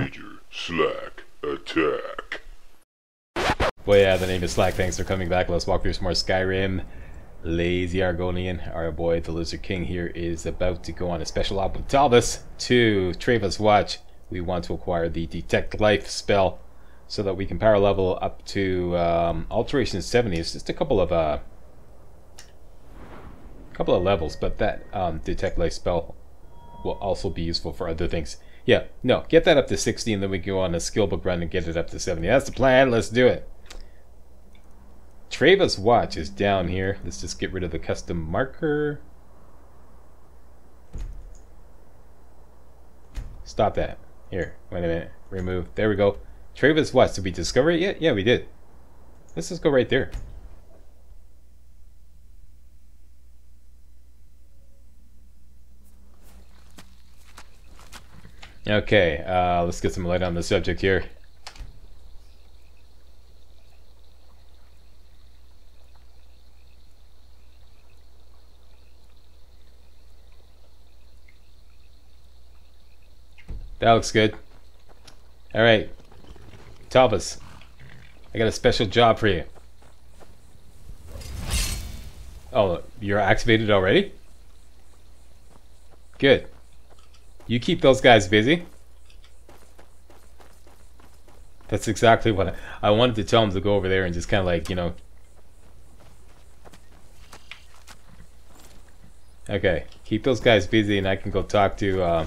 Major Slack Attack. Well, yeah, the name is Slack. Thanks for coming back. Let's walk through some more Skyrim. Lazy Argonian, our boy the Lizard King here, is about to go on a special op with Talvis to Treva's Watch. We want to acquire the Detect Life spell so that we can power level up to Alteration 70. It's just a couple of levels, but that Detect Life spell will also be useful for other things. Yeah, no, get that up to 60 and then we go on a skill book run and get it up to 70. That's the plan, let's do it. Treva's Watch is down here. Let's just get rid of the custom marker. Stop that. Here, wait a minute. Remove. There we go. Treva's Watch. Did we discover it yet? Yeah, we did. Let's just go right there. Okay, let's get some light on the subject here. That looks good. Alright, Talvis, I got a special job for you. Oh, you're activated already? Good. You keep those guys busy. That's exactly what I wanted to tell him, to go over there and just kind of like, you know. Okay, keep those guys busy and I can go talk to,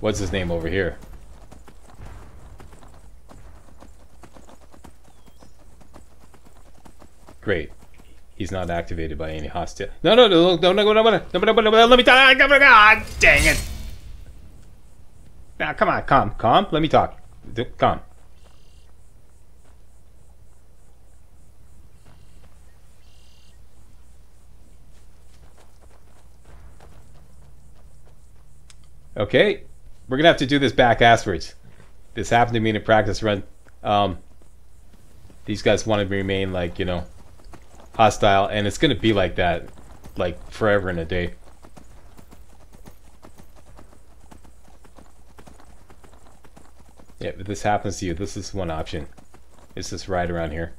what's his name over here? Great. He's not activated by any hostile. No, let me talk. God dang it. Now, come on, calm. Let me talk. Calm. Okay. We're gonna have to do this back asswards. This happened to me in a practice run. These guys want to remain, like, you know, hostile, and it's gonna be like that, like forever and a day. Yeah, if this happens to you, this is one option. It's just right around here.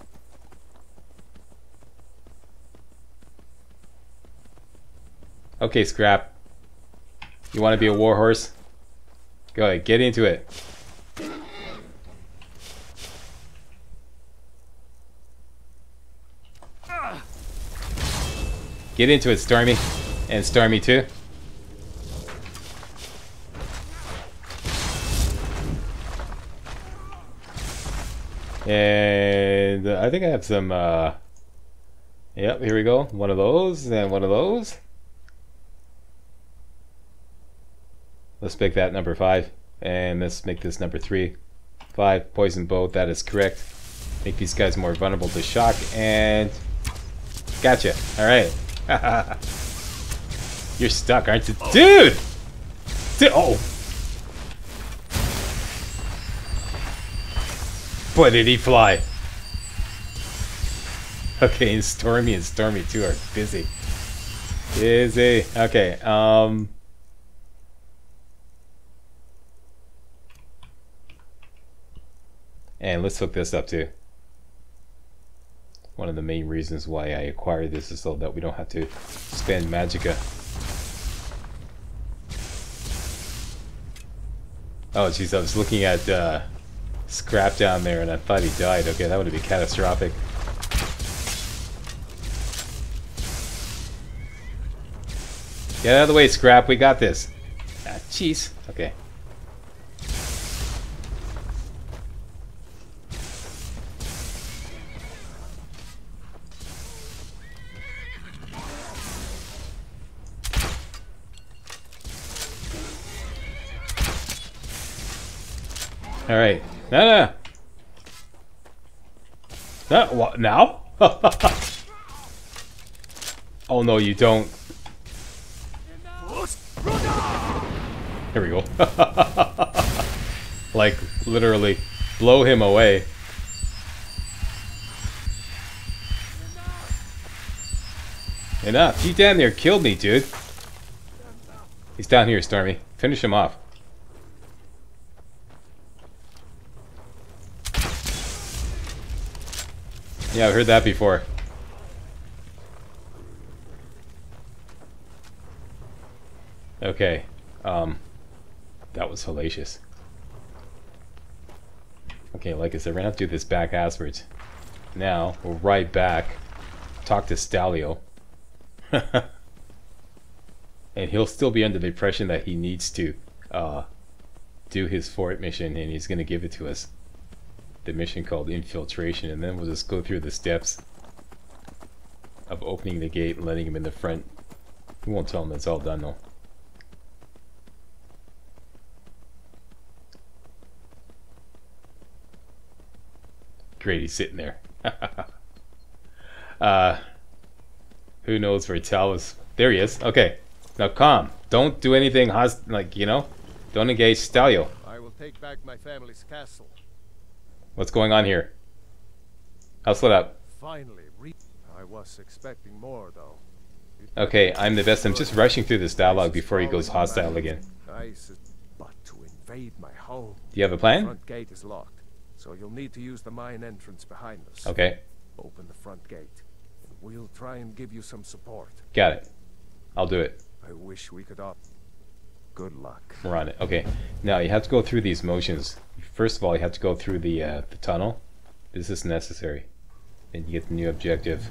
Okay, Scrap. You want to be a warhorse? Go ahead, get into it. Get into it, Stormy. And Stormy too. And I think I have some, yep, here we go. One of those, and one of those. Let's pick that number 5, and let's make this number 3. 5, poison both, that is correct. Make these guys more vulnerable to shock, and... Gotcha, alright. You're stuck, aren't you? Dude! Dude! Oh! Boy, did he fly! Okay, and Stormy too are busy. Busy. Okay, and let's hook this up too. One of the main reasons why I acquired this is so that we don't have to spend Magicka. Oh jeez, I was looking at Scrap down there and I thought he died. Okay, that would be catastrophic. Get out of the way, Scrap, we got this. Ah, jeez. Okay. All right, no. What now? Oh no, you don't. Here we go. Like literally, blow him away. Enough! You damn near killed me, dude. He's down here, Stormy. Finish him off. Yeah, I've heard that before. Okay. That was hellacious. Okay, like I said, we're gonna have to do this back backwards. Now, we're right back. Talk to Stalleo. And he'll still be under the impression that he needs to do his fort mission, and he's gonna give it to us. The mission called Infiltration, and then we'll just go through the steps of opening the gate and letting him in the front. We won't tell him it's all done though. Great, he's sitting there. Who knows where Talvis? There he is. Okay, now calm. Don't do anything hostile, like, you know. Don't engage Stalleo. I will take back my family's castle. What's going on here? House lit up. Finally, I was expecting more though. Okay, I'm the best. I'm just rushing through this dialogue before he goes hostile again. But to invade my home. Do you have a plan? The front gate is locked, so you'll need to use the mine entrance behind us. Okay. Open the front gate, and we'll try and give you some support. Got it. I'll do it. I wish we could. Good luck. We're on it. Okay. Now you have to go through these motions. First of all, you have to go through the tunnel. This is necessary. Then you get the new objective.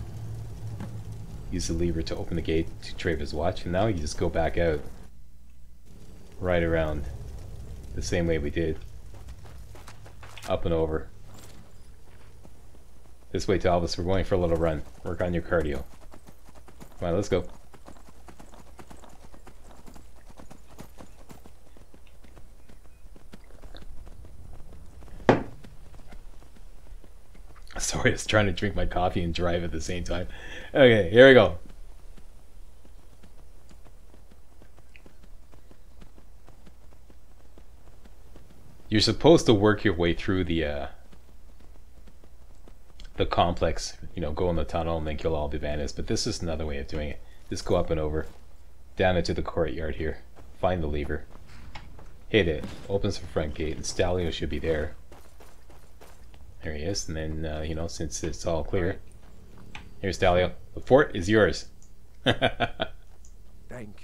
Use the lever to open the gate to Treva's Watch, and now you just go back out. Right around. The same way we did. Up and over. This way, Talvis. We're going for a little run. Work on your cardio. Come on, let's go. Sorry, I was trying to drink my coffee and drive at the same time. Okay, here we go. You're supposed to work your way through the complex. You know, go in the tunnel and then kill all the bandits. But this is another way of doing it. Just go up and over, down into the courtyard here. Find the lever, hit it, opens the front gate, and Stalleo should be there. There he is, and then, you know, since it's all clear, here's Stalleo. The fort is yours. Thank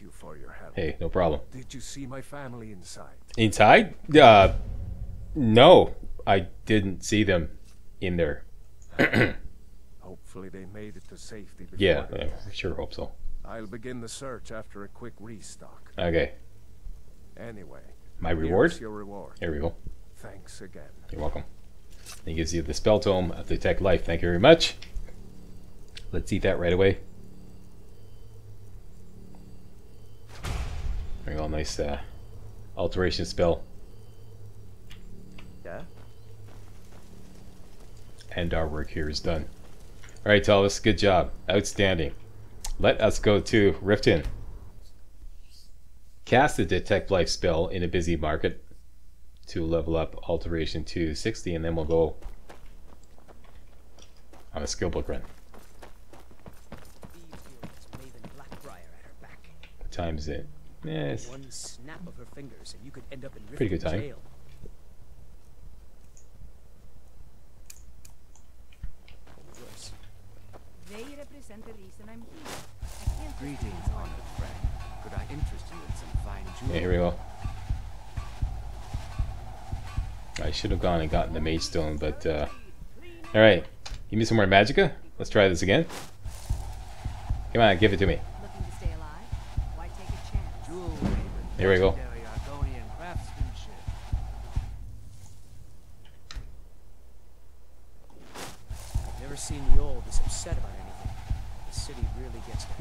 you for your help. Hey, no problem. Did you see my family inside? Inside? No, I didn't see them in there. Hopefully they made it to safety before. Yeah, I sure hope so. I'll begin the search after a quick restock. Okay. Anyway. My reward? Your reward. Here we go. Thanks again. You're welcome. He gives you the spell tome of Detect Life. Thank you very much. Let's eat that right away. There we go, nice alteration spell. Yeah. And our work here is done. Alright, Talvis, good job. Outstanding. Let us go to Riften. Cast the Detect Life spell in a busy market to level up Alteration to 60, and then we'll go on a skill book run. What time is it? Yes. One snap of her fingers and you could end up in pretty good time. Jail. They represent the reason I'm here. I can't. Greetings, honored friend. Could I interest you in some fine jewelry? Yeah, here we go. I should have gone and gotten the mage stone, but alright. Give me some more magicka. Let's try this again. Come on, give it to me. Looking to stay alive? Why take a chance? Jewelry. Here we go. Argonian craftsmanship. I've never seen the old this upset about anything. The city really gets to her.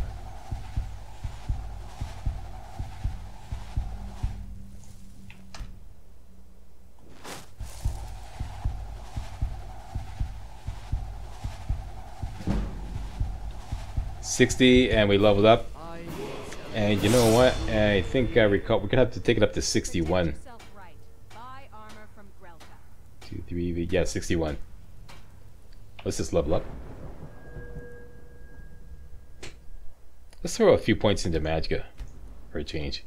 $60, and we leveled up, and you know what, I think I recall we're gonna have to take it up to 61. 2, 3, yeah, 61. Let's just level up. Let's throw a few points into magicka for a change.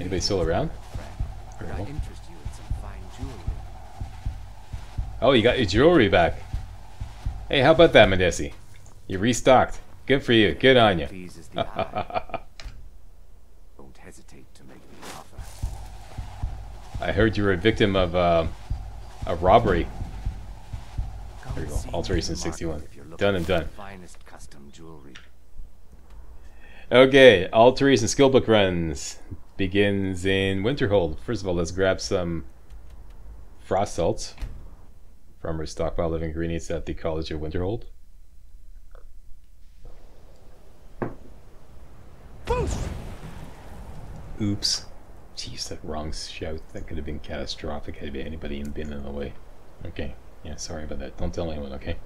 Anybody still around? Cool. Oh, you got your jewelry back. Hey, how about that, Medeci? You restocked. Good for you. Good on you. Don't hesitate to make the offer. I heard you were a victim of a robbery. There you go. Alteration 61. Done and done. Okay, Alteration Skillbook runs begins in Winterhold. First of all, let's grab some frost salts from our stockpile of ingredients at the College of Winterhold. Oops. Jeez, that wrong shout. That could have been catastrophic had anybody been in the way. Okay. Yeah, sorry about that. Don't tell anyone, okay?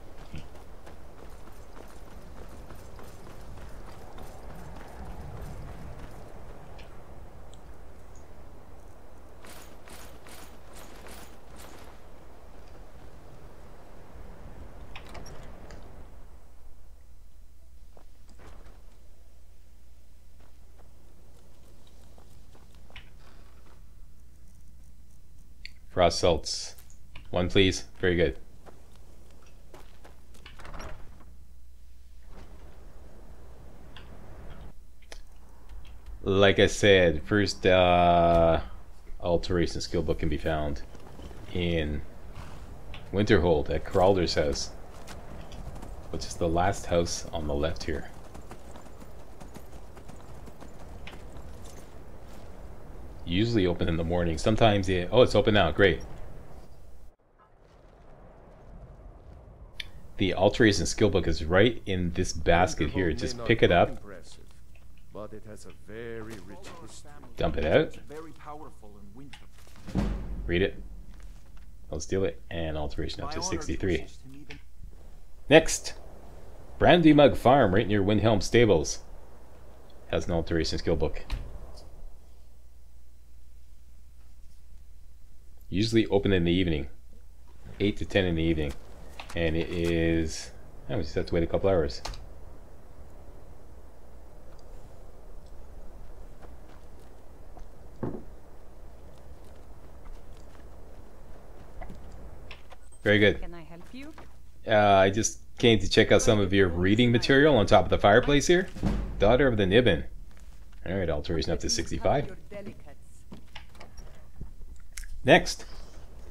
Frost salts. One, please. Very good. Like I said, first Alteration Skillbook can be found in Winterhold at Kralder's house, which is the last house on the left here. Usually open in the morning. Sometimes it... Oh, it's open now. Great. The Alteration Skillbook is right in this basket here. Just pick it up. But it has a very rich history. Dump it out. Read it. I'll steal it. And Alteration up to 63. Next. Brandy Mug Farm right near Windhelm Stables. Has an Alteration Skillbook. Usually open in the evening, 8 to 10 in the evening, and it is, we just have to wait a couple hours. Very good. Can I help you? I just came to check out some of your reading material on top of the fireplace here. Daughter of the Nibbin. Alright, Alteration up to 65. Next,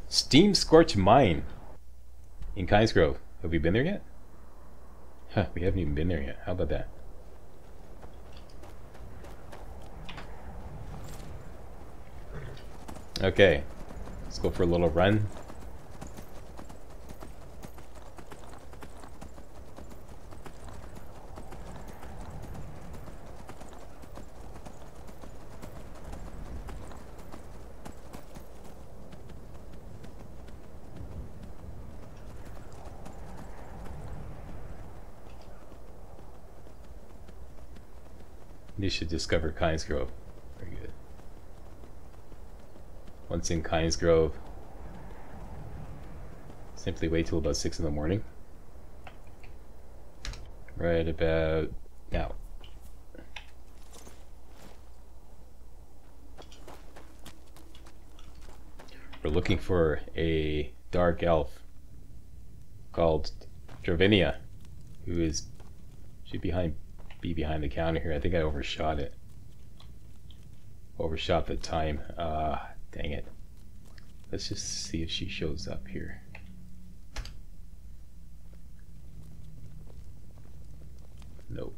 Steamscorch Mine in Kynesgrove. Have we been there yet? Huh, we haven't even been there yet. How about that? Okay, let's go for a little run. You should discover Kynesgrove. Very good. Once in Kynesgrove, simply wait till about 6 in the morning. Right about now. We're looking for a dark elf called Jervinia, who is behind the counter here. I think I overshot it. Overshot the time. Dang it. Let's just see if she shows up here. Nope.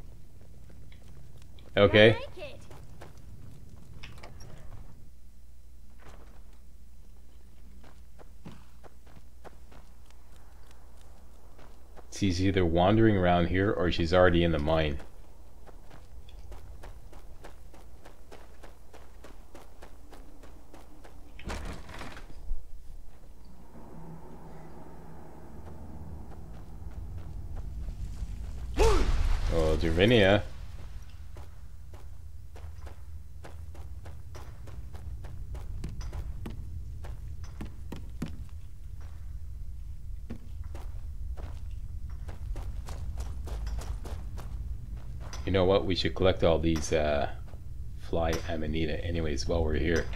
Okay. She's either wandering around here or she's already in the mine. Jervinia. You know what? We should collect all these Fly Amanita anyways while we're here.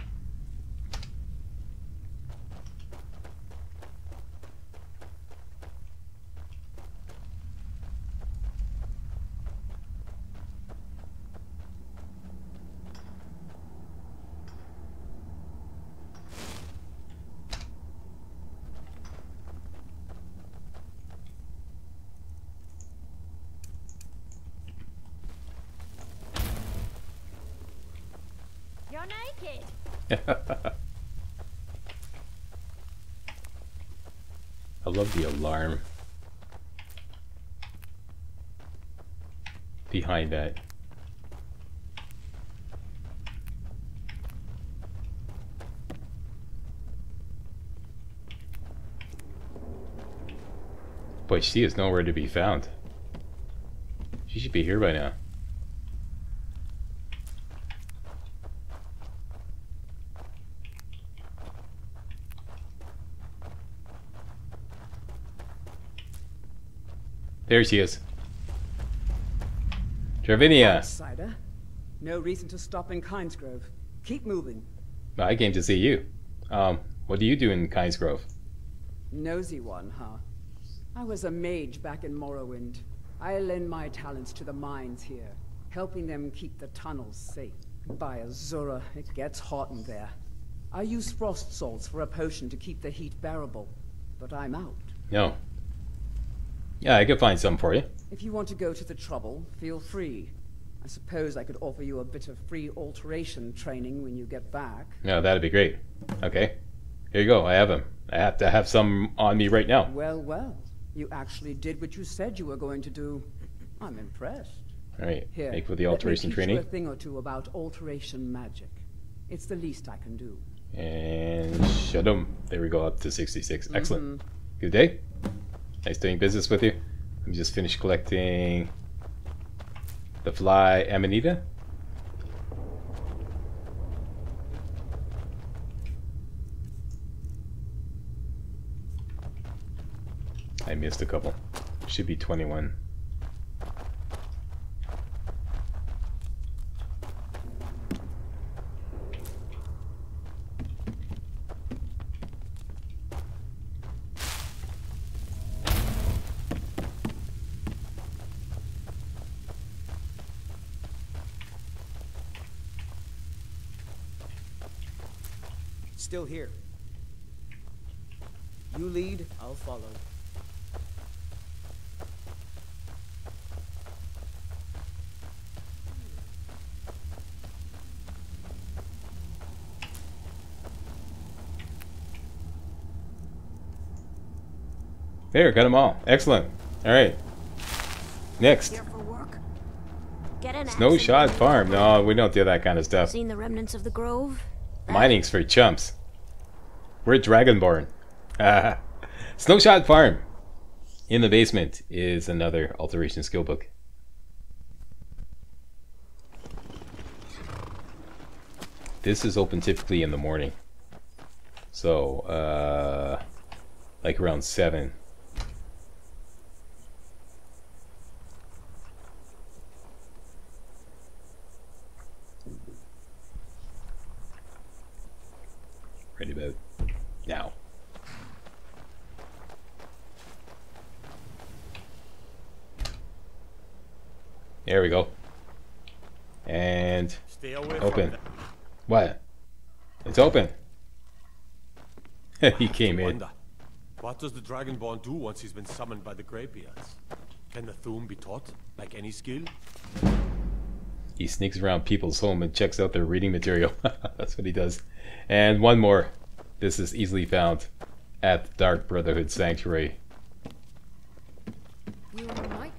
I love the alarm behind that. But she is nowhere to be found. She should be here by now. There she is. Jervinia. Outsider. No reason to stop in Kynesgrove. Keep moving. I came to see you. What do you do in Kynesgrove? Nosy one, huh? I was a mage back in Morrowind. I lend my talents to the mines here, helping them keep the tunnels safe. By Azura, it gets hot in there. I use frost salts for a potion to keep the heat bearable, but I'm out. No. Yeah, I could find some for you. If you want to go to the trouble, feel free. I suppose I could offer you a bit of free alteration training when you get back. No, that'd be great. Okay. Here you go, I have them. I have to have some on me right now. Well, well. You actually did what you said you were going to do. I'm impressed. Alright, make with the alteration training. Let me teach you a thing or two about alteration magic. It's the least I can do. And shut them. There we go, up to 66. Excellent. Good day. Nice doing business with you. Let me just finish collecting the Fly Amanita. I missed a couple. Should be 21. Still here. You lead, I'll follow. There, got them all. Excellent. All right. Next. Snow Shod Farm. No, we don't do that kind of stuff. Seen the remnants of the grove? Mining's for chumps. We're Dragonborn. Snow Shod Farm in the basement is another alteration skill book. This is open typically in the morning, so like around 7. Right about now. There we go. And open. What? It's open. He came in. What does the Dragonborn do once he's been summoned by the Greybeards? Can the Thum be taught like any skill? He sneaks around people's home and checks out their reading material. That's what he does. And one more. This is easily found at the Dark Brotherhood Sanctuary. You all right?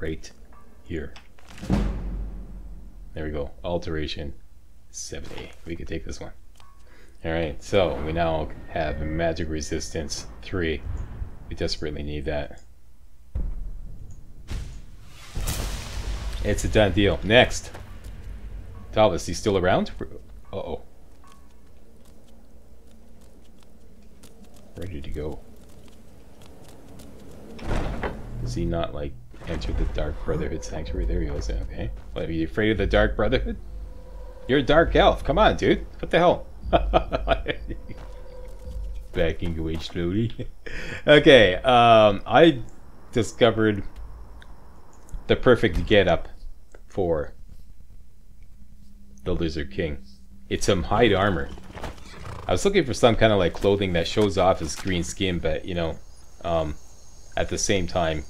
Right here. There we go. Alteration 70. We can take this one. Alright, so we now have magic resistance 3. We desperately need that. It's a done deal. Next! Talvis, he's still around? Uh-oh. Where did he go? Does he not, like, enter the Dark Brotherhood Sanctuary? There he goes. Okay. What, are you afraid of the Dark Brotherhood? You're a dark elf. Come on, dude. What the hell? Backing away slowly. Okay, I discovered the perfect getup for the Lizard King. It's some hide armor. I was looking for some kind of like clothing that shows off his green skin, but you know, at the same time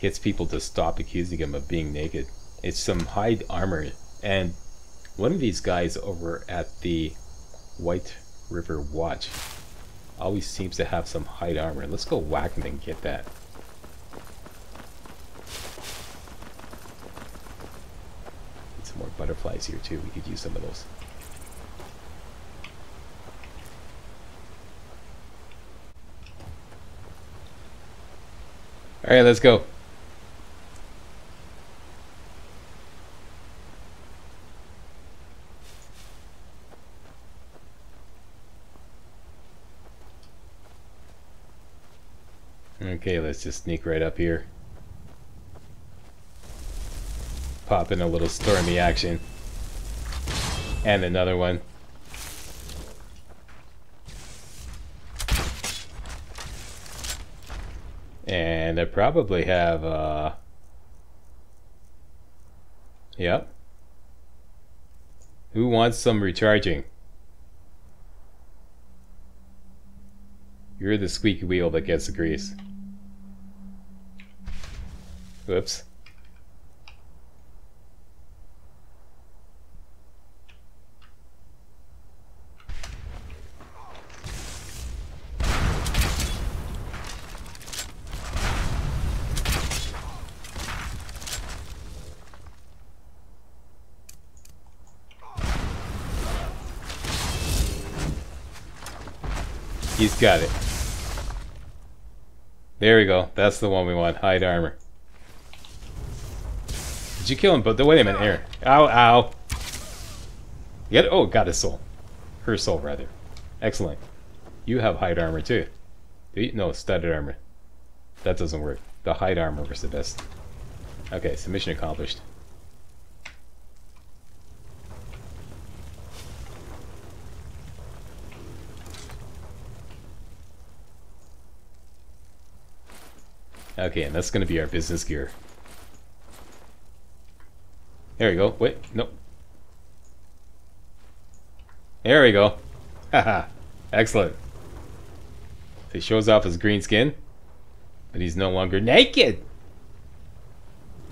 gets people to stop accusing him of being naked. It's some hide armor, and one of these guys over at the White River Watch always seems to have some hide armor. Let's go whack him and get that. Get some more butterflies here too. We could use some of those. Alright, let's go. Okay, let's just sneak right up here. Pop in a little stormy action. And another one. And I probably have, yep. Who wants some recharging? You're the squeaky wheel that gets the grease. Whoops. He's got it. There we go. That's the one we want. Hide armor. Did you kill him? But wait a minute, Aaron. Ow, ow. Get it? Oh, got his soul. Her soul, rather. Excellent. You have hide armor too. Do you? No, studded armor. That doesn't work. The hide armor was the best. Okay, so mission accomplished. Okay, and that's gonna be our business gear. There we go. Wait, nope. There we go. Haha. Excellent. He shows off his green skin, but he's no longer naked.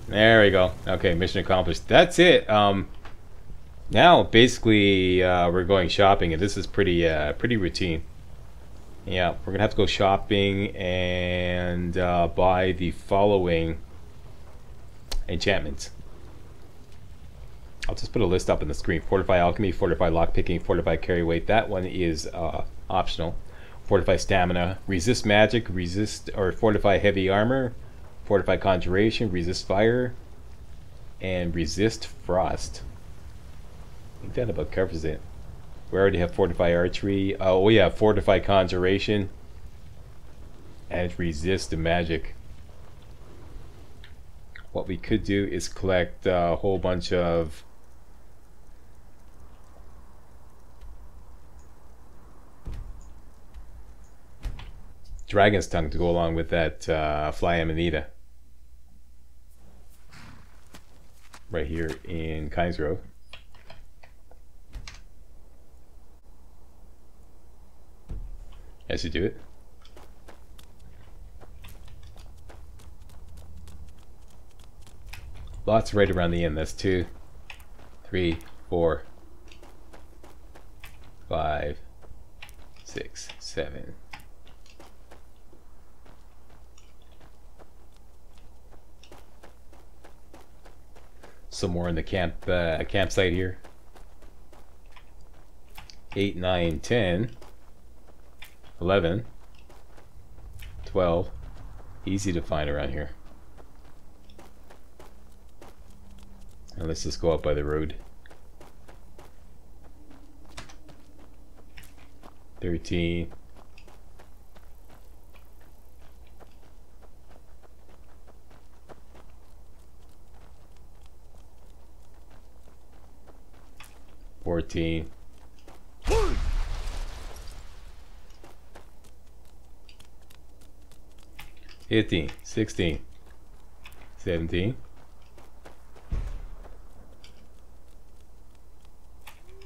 There we go. Okay, mission accomplished. That's it. Now basically we're going shopping, and this is pretty pretty routine. Yeah, we're gonna have to go shopping and buy the following enchantments. I'll just put a list up on the screen. Fortify Alchemy, Fortify Lockpicking, Fortify Carry Weight. That one is optional. Fortify Stamina, Resist Magic, Resist or Fortify Heavy Armor, Fortify Conjuration, Resist Fire, and Resist Frost. I think that about covers it. We already have Fortify Archery. Oh yeah, Fortify Conjuration. And Resist Magic. What we could do is collect a whole bunch of Dragon's Tongue to go along with that Fly Amanita. Right here in Kynesgrove. As you do it. Lots right around the end. That's 2, 3, 4, 5, 6, 7. somewhere in the camp campsite here. 8, 9, 10, 11, 12. Easy to find around here. And let's just go up by the road. 13. Fourteen, 15, 16, 17,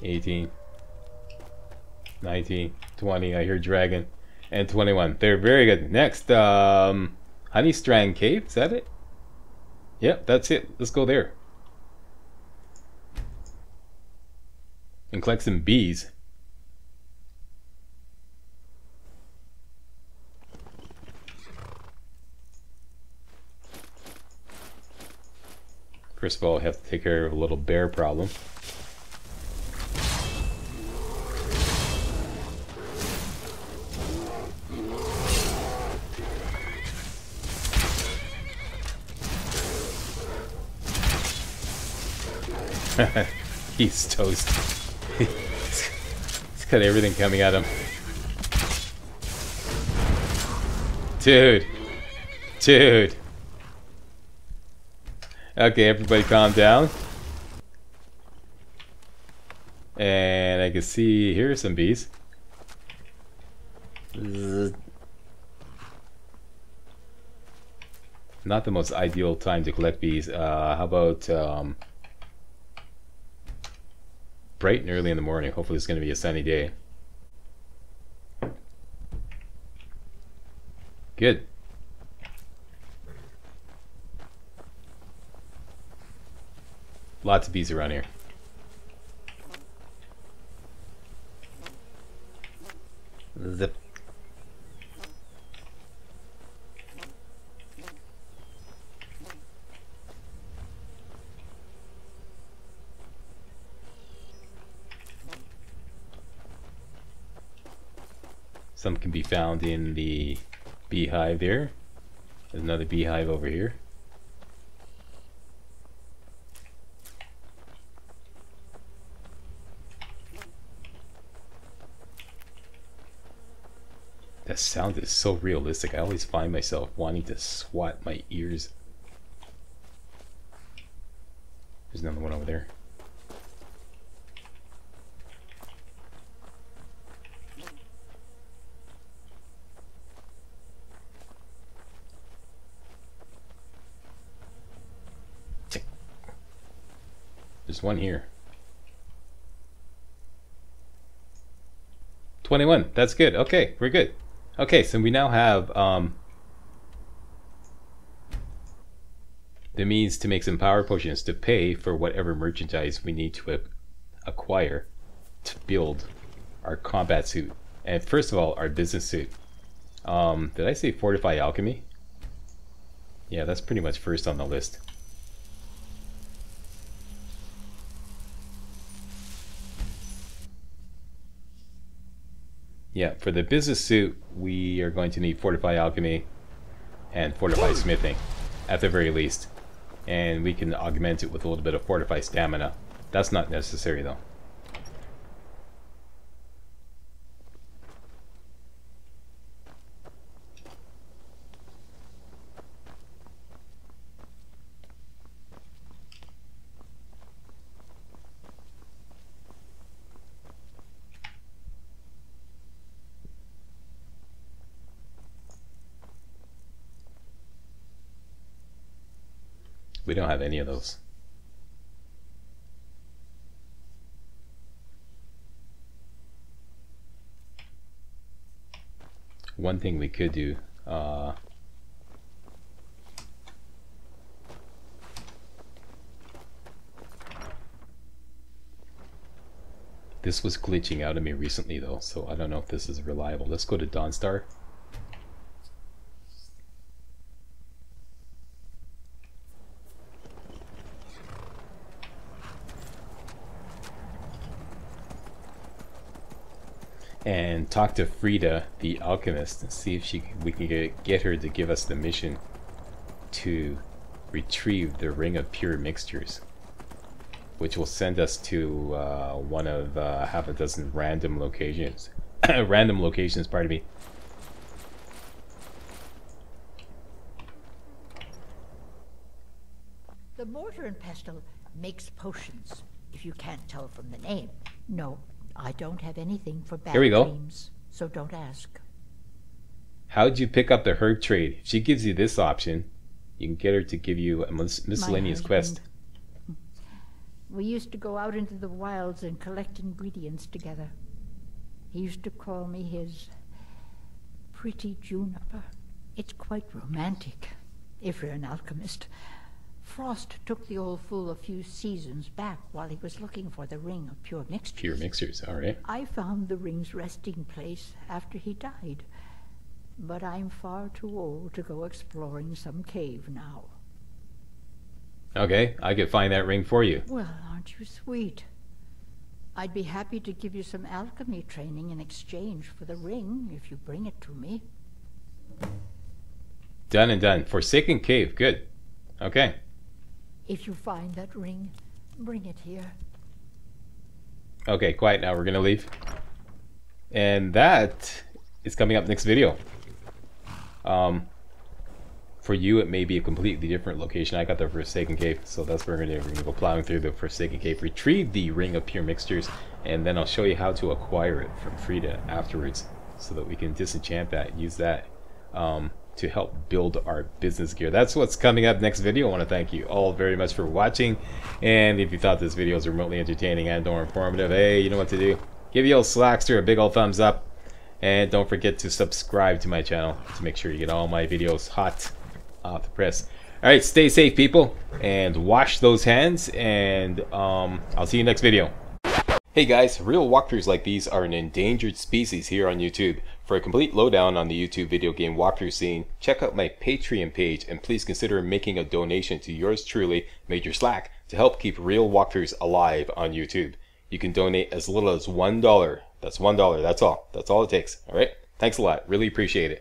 18, 19, 20, I hear dragon, and 21. They're very good. Next, Honeystrand Cave, is that it? Yep, that's it. Let's go there. And collect some bees. First of all, I have to take care of a little bear problem. He's toast. He's got everything coming at him. Dude. Okay, everybody calm down. And I can see here are some bees. Not the most ideal time to collect bees. How about bright and early in the morning. Hopefully it's going to be a sunny day. Good. Lots of bees around here. Zip. Some can be found in the beehive there. There's another beehive over here. That sound is so realistic. I always find myself wanting to swat my ears. There's another one over there. There's one here. 21. That's good. Okay, we're good. Okay, so we now have the means to make some power potions to pay for whatever merchandise we need to acquire to build our combat suit. And first of all, our business suit. Did I say Fortify Alchemy? Yeah, that's pretty much first on the list. Yeah, for the business suit, we are going to need Fortify Alchemy and Fortify Smithing, at the very least. And we can augment it with a little bit of Fortify Stamina. That's not necessary, though. We don't have any of those. One thing we could do, this was glitching out of me recently though, so I don't know if this is reliable. Let's go to Dawnstar. and talk to Frida, the alchemist, and see if we can get her to give us the mission to retrieve the Ring of Pure Mixtures, which will send us to one of half a dozen random locations. Pardon me. The mortar and pestle makes potions, if you can't tell from the name. No, I don't have anything for bad dreams, so don't ask. How'd you pick up the herb trade? If she gives you this option, you can get her to give you a miscellaneous quest. We used to go out into the wilds and collect ingredients together. He used to call me his pretty juniper. It's quite romantic, if you're an alchemist. Frost took the old fool a few seasons back while he was looking for the Ring of Pure Mixtures. Pure Mixtures, all right. I found the ring's resting place after he died, but I'm far too old to go exploring some cave now. Okay, I could find that ring for you. Well, aren't you sweet? I'd be happy to give you some alchemy training in exchange for the ring if you bring it to me. Done and done. Forsaken Cave, good. Okay. If you find that ring, bring it here. Okay, quiet now. We're going to leave. And that is coming up next video. For you, it may be a completely different location. I got the Forsaken Cave, so that's where we're going to go plowing through the Forsaken Cave, retrieve the Ring of Pure Mixtures, and then I'll show you how to acquire it from Frida afterwards so that we can disenchant that and use that. To help build our business gear. That's what's coming up next video. I want to thank you all very much for watching, and if you thought this video was remotely entertaining and or informative, hey, you know what to do. Give your old Slackster a big old thumbs up, and don't forget to subscribe to my channel to make sure you get all my videos hot off the press. Alright, stay safe, people, and wash those hands, and I'll see you next video. Hey guys, real walkthroughs like these are an endangered species here on YouTube. For a complete lowdown on the YouTube video game walkthrough scene, check out my Patreon page, and please consider making a donation to yours truly, Major Slack, to help keep real walkthroughs alive on YouTube. You can donate as little as $1. That's $1, that's all it takes. Alright, thanks a lot, really appreciate it.